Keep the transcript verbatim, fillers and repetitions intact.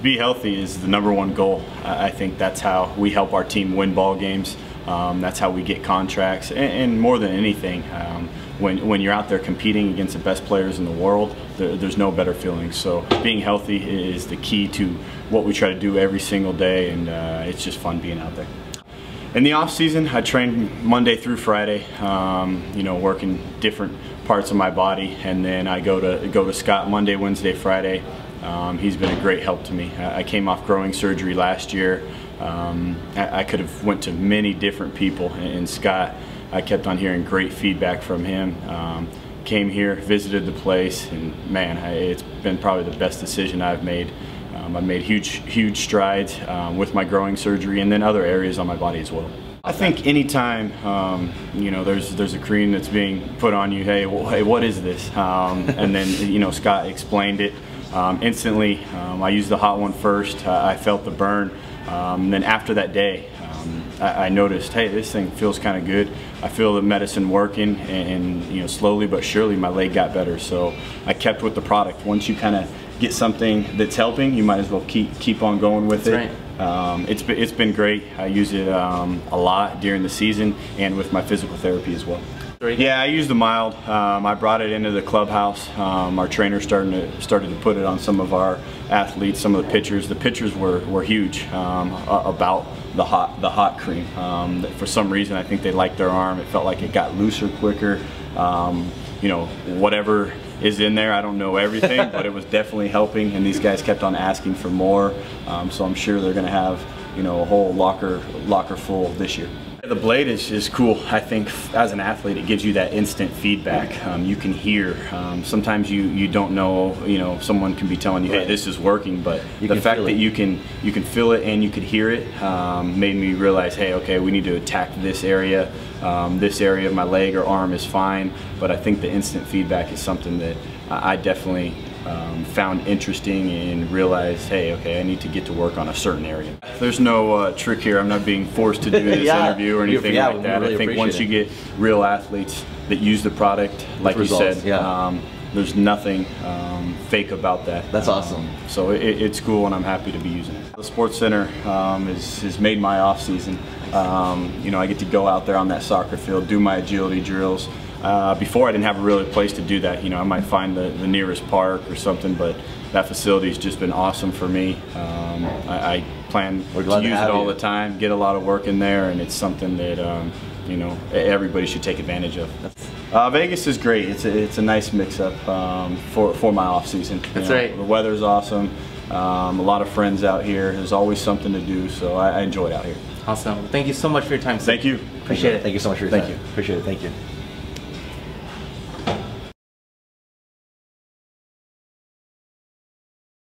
To be healthy is the number one goal. I think that's how we help our team win ball games. Um, that's how we get contracts, and, and more than anything, um, when, when you're out there competing against the best players in the world, there, there's no better feeling. So being healthy is the key to what we try to do every single day, and uh, it's just fun being out there. In the off season, I train Monday through Friday, um, you know, working different parts of my body, and then I go to go to Scott Monday, Wednesday, Friday. Um, he's been a great help to me. I came off growing surgery last year. Um, I, I could have went to many different people, and, and Scott, I kept on hearing great feedback from him. Um, came here, visited the place, and man, I, it's been probably the best decision I've made. Um, I've made huge, huge strides um, with my growing surgery, and then other areas on my body as well. I think anytime um, you know there's there's a cream that's being put on you, hey, well, hey, what is this? Um, and then you know Scott explained it um, instantly. Um, I used the hot one first. Uh, I felt the burn. Um, and then after that day, um, I, I noticed, hey, this thing feels kind of good. I feel the medicine working, and, and you know slowly but surely my leg got better. So I kept with the product. Once you kind of get something that's helping, you might as well keep keep on going with it. That's right. Um, it's been it's been great. I use it um, a lot during the season and with my physical therapy as well. Yeah, I use the mild. Um, I brought it into the clubhouse. Um, our trainer starting to started to put it on some of our athletes, some of the pitchers. The pitchers were were huge um, about the hot the hot cream. Um, for some reason, I think they liked their arm. It felt like it got looser quicker. Um, you know, whatever is in there, I don't know everything, but it was definitely helping, and these guys kept on asking for more. Um, so I'm sure they're going to have, you know, a whole locker locker full this year. The blade is, is cool. I think as an athlete, it gives you that instant feedback. Um, you can hear. Um, sometimes you you don't know. You know, someone can be telling you, "Hey, this is working," but the fact that you can you can feel it and you could hear it um, made me realize, "Hey, okay, we need to attack this area. Um, this area of my leg or arm is fine." But I think the instant feedback is something that I definitely Um, found interesting and realized, hey, okay, I need to get to work on a certain area. There's no uh, trick here. I'm not being forced to do this yeah, interview or anything yeah, like that. Really I think once it. you get real athletes that use the product, like the results, you said, yeah. um, there's nothing um, fake about that. That's um, awesome. So it, it's cool, and I'm happy to be using it. The Sports Center um, is, has made my off season. Um, you know, I get to go out there on that soccer field, do my agility drills. Uh, before I didn't have a really place to do that. You know, I might find the, the nearest park or something, but that facility's just been awesome for me. Um, I, I plan to use it all the time, get a lot of work in there, and it's something that um, you know everybody should take advantage of. Uh, Vegas is great. It's a, it's a nice mix-up um, for for my off season. That's right. The weather's awesome. Um, a lot of friends out here. There's always something to do, so I, I enjoy it out here. Awesome. Thank you so much for your time, Steve. Thank you. Appreciate it. Thank you so much for your time. Thank you. Appreciate it. Thank you.